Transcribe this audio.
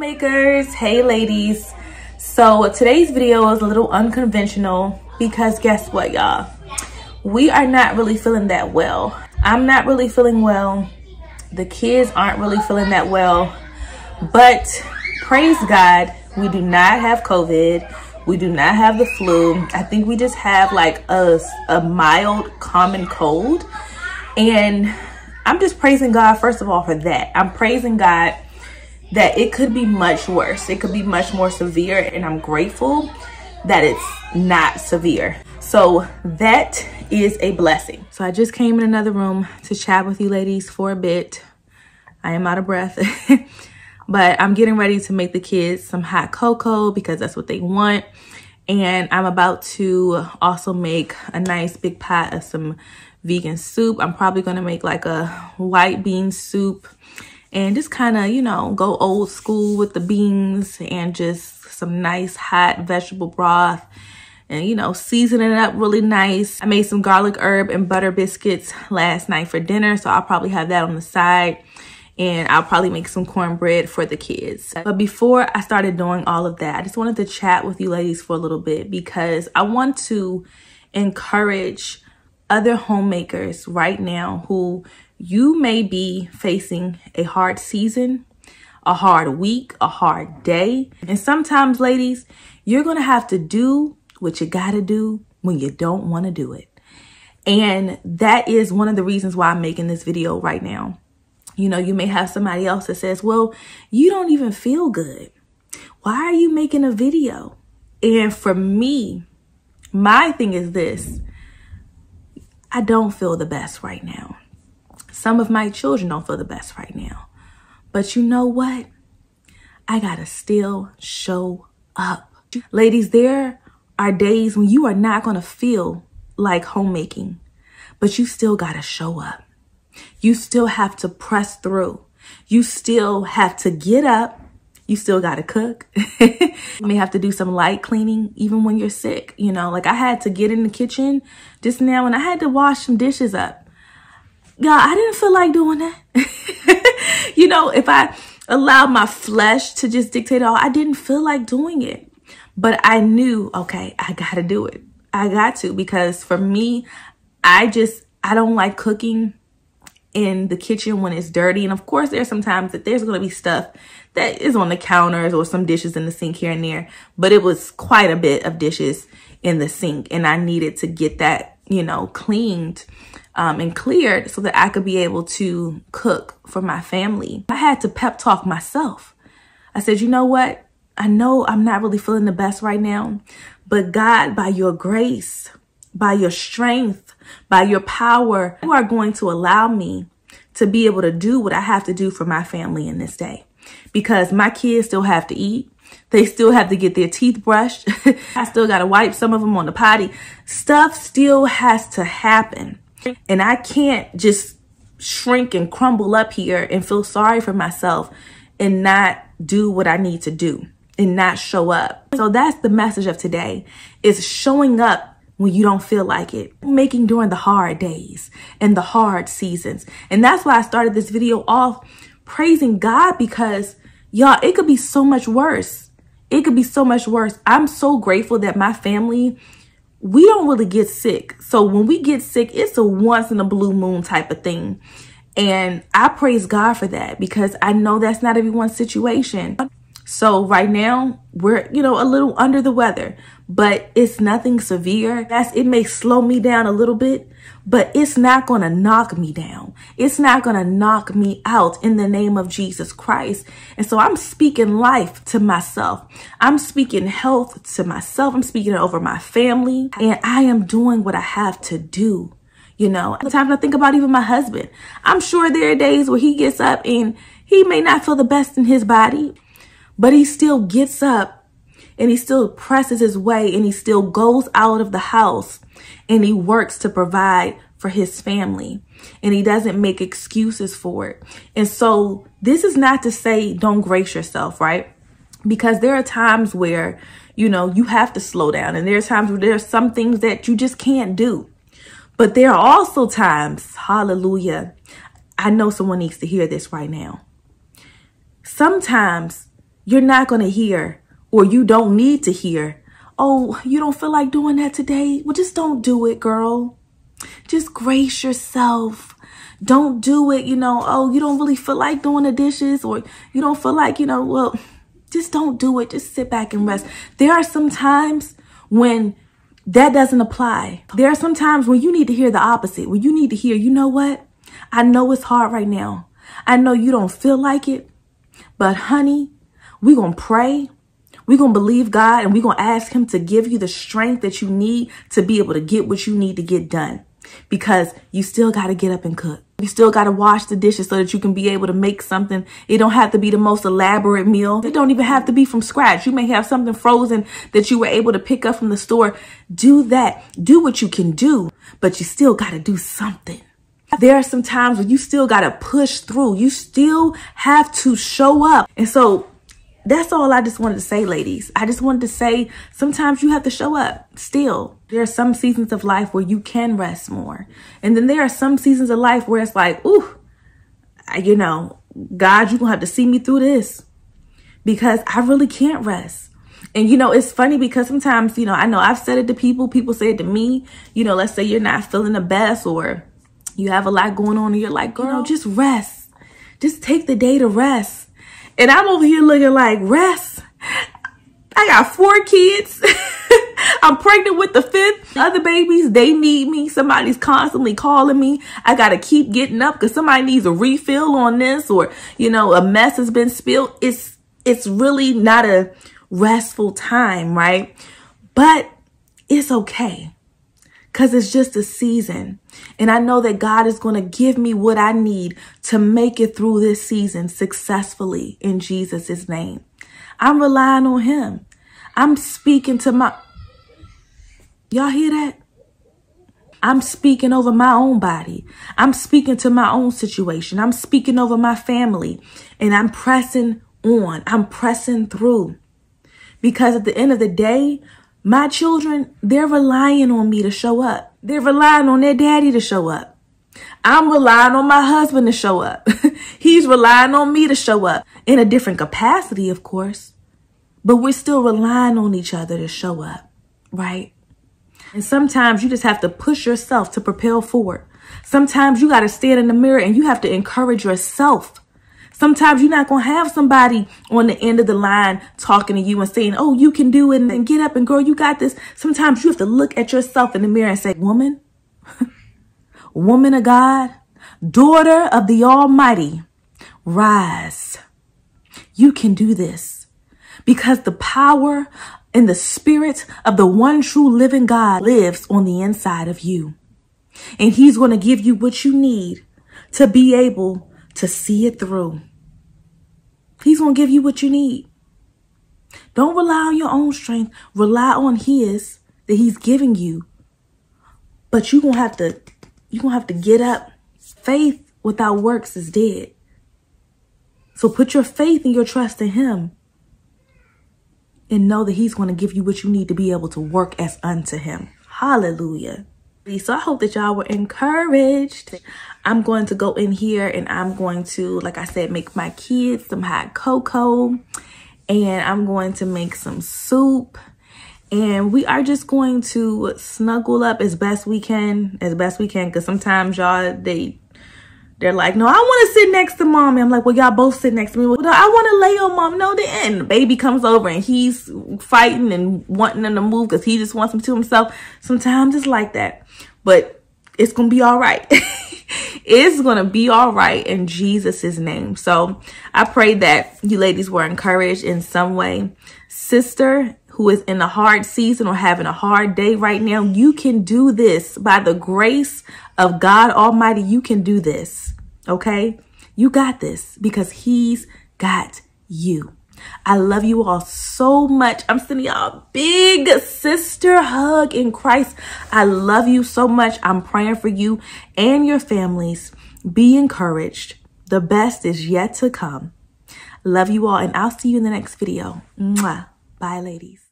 Filmmakers, hey ladies. So today's video is a little unconventional because guess what, y'all? We are not really feeling that well. I'm not really feeling well. The kids aren't really feeling that well. But praise God, we do not have COVID. We do not have the flu. I think we just have like a mild common cold. And I'm just praising God, first of all, for that. I'm praising God that it could be much worse. It could be much more severe, and I'm grateful that it's not severe. So that is a blessing. So I just came in another room to chat with you ladies for a bit. I am out of breath, but I'm getting ready to make the kids some hot cocoa because that's what they want. And I'm about to also make a nice big pot of some vegan soup. I'm probably gonna make like a white bean soup and just kind of, you know, go old school with the beans and just some nice hot vegetable broth and, you know, season it up really nice. I made some garlic herb and butter biscuits last night for dinner, so I'll probably have that on the side, and I'll probably make some cornbread for the kids. But before I started doing all of that, I just wanted to chat with you ladies for a little bit because I want to encourage other homemakers right now who you may be facing a hard season, a hard week, a hard day. And sometimes, ladies, you're gonna have to do what you gotta do when you don't wanna do it. And that is one of the reasons why I'm making this video right now. You know, you may have somebody else that says, well, you don't even feel good. Why are you making a video? And for me, my thing is this. I don't feel the best right now. Some of my children don't feel the best right now. But you know what? I gotta still show up. Ladies, there are days when you are not gonna feel like homemaking, but you still gotta show up. You still have to press through. You still have to get up. You still gotta cook. You may have to do some light cleaning even when you're sick. You know, like I had to get in the kitchen just now and I had to wash some dishes up. Y'all, I didn't feel like doing that. You know, if I allowed my flesh to just dictate all, I didn't feel like doing it. But I knew, okay, I gotta do it. I got to, because for me, I don't like cooking in the kitchen when it's dirty. And of course, there's sometimes that there's gonna be stuff that is on the counters or some dishes in the sink here and there, but it was quite a bit of dishes in the sink and I needed to get that, you know, cleaned and cleared so that I could be able to cook for my family. I had to pep talk myself. I said, you know what? I know I'm not really feeling the best right now, but God, by your grace, by your strength, by your power, you are going to allow me to be able to do what I have to do for my family in this day, because my kids still have to eat. They still have to get their teeth brushed. I still got to wipe some of them on the potty. Stuff still has to happen. And I can't just shrink and crumble up here and feel sorry for myself and not do what I need to do and not show up. So that's the message of today, is showing up when you don't feel like it, making during the hard days and the hard seasons. And that's why I started this video off praising God, because y'all, it could be so much worse. It could be so much worse. I'm so grateful that my family, we don't really get sick. So when we get sick, it's a once in a blue moon type of thing. And I praise God for that, because I know that's not everyone's situation. So right now we're, you know, a little under the weather, but it's nothing severe. It may slow me down a little bit, but it's not going to knock me down. It's not going to knock me out in the name of Jesus Christ. And so I'm speaking life to myself. I'm speaking health to myself. I'm speaking it over my family, and I am doing what I have to do. You know, sometimes I think about even my husband. I'm sure there are days where he gets up and he may not feel the best in his body, but he still gets up and he still presses his way and he still goes out of the house and he works to provide for his family, and he doesn't make excuses for it. And so this is not to say don't grace yourself, right? Because there are times where, you know, you have to slow down, and there are times where there are some things that you just can't do. But there are also times, hallelujah, I know someone needs to hear this right now. Sometimes you're not going to hear, or you don't need to hear, "Oh, you don't feel like doing that today? Well, just don't do it, girl. Just grace yourself. Don't do it, oh, you don't really feel like doing the dishes, or you don't feel like, well, just don't do it. Just sit back and rest." There are some times when that doesn't apply. There are some times when you need to hear the opposite, when you need to hear, "You know what? I know it's hard right now. I know you don't feel like it, but honey, we're going to pray. We're going to believe God, and we're going to ask him to give you the strength that you need to be able to get what you need to get done, because you still got to get up and cook. You still got to wash the dishes so that you can be able to make something. It don't have to be the most elaborate meal. It don't even have to be from scratch. You may have something frozen that you were able to pick up from the store. Do that. Do what you can do, but you still got to do something." There are some times when you still got to push through. You still have to show up. And so that's all I just wanted to say, ladies. I just wanted to say, sometimes you have to show up still. There are some seasons of life where you can rest more. And then there are some seasons of life where it's like, "Ooh, God, you're going to have to see me through this, because I really can't rest." And, it's funny because sometimes, I know I've said it to people. People say it to me, let's say you're not feeling the best, or you have a lot going on, and you're like, "Girl, just rest. Just take the day to rest." And I'm over here looking like, rest? I got 4 kids. I'm pregnant with the 5th. Other babies, they need me. Somebody's constantly calling me. I got to keep getting up because somebody needs a refill on this, or, a mess has been spilled. It's really not a restful time, right? But it's okay, because it's just a season. And I know that God is going to give me what I need to make it through this season successfully, in Jesus' name. I'm relying on him. I'm speaking to my... Y'all hear that? I'm speaking over my own body. I'm speaking to my own situation. I'm speaking over my family. And I'm pressing on. I'm pressing through. Because at the end of the day, my children, they're relying on me to show up. They're relying on their daddy to show up. I'm relying on my husband to show up. He's relying on me to show up, in a different capacity, of course. But we're still relying on each other to show up, right? And sometimes you just have to push yourself to propel forward. Sometimes you got to stand in the mirror and you have to encourage yourself. Sometimes you're not going to have somebody on the end of the line talking to you and saying, "Oh, you can do it, and get up, and girl, you got this." Sometimes you have to look at yourself in the mirror and say, "Woman, woman of God, daughter of the Almighty, rise. You can do this, because the power and the spirit of the one true living God lives on the inside of you. And he's going to give you what you need to be able to see it through. He's going to give you what you need. Don't rely on your own strength. Rely on his, that he's giving you. But you're going to have to get up. Faith without works is dead. So put your faith and your trust in him, and know that he's going to give you what you need to be able to work as unto him." Hallelujah. So I hope that y'all were encouraged. I'm going to go in here and I'm going to, like I said, make my kids some hot cocoa, and I'm going to make some soup, and we are just going to snuggle up as best we can, because sometimes y'all, they're like, "No, I want to sit next to mommy." I'm like, "Well, y'all both sit next to me." "Well, no, I want to lay on mom." "No, then." And the baby comes over and he's fighting and wanting them to move because he just wants them to himself. Sometimes it's like that, but it's going to be all right. It's going to be all right in Jesus' name. So I pray that you ladies were encouraged in some way. Sister who is in a hard season or having a hard day right now, you can do this. By the grace of God Almighty, you can do this, okay? You got this, because he's got you. I love you all so much. I'm sending y'all a big sister hug in Christ. I love you so much. I'm praying for you and your families. Be encouraged. The best is yet to come. Love you all, and I'll see you in the next video. Mwah. Bye, ladies.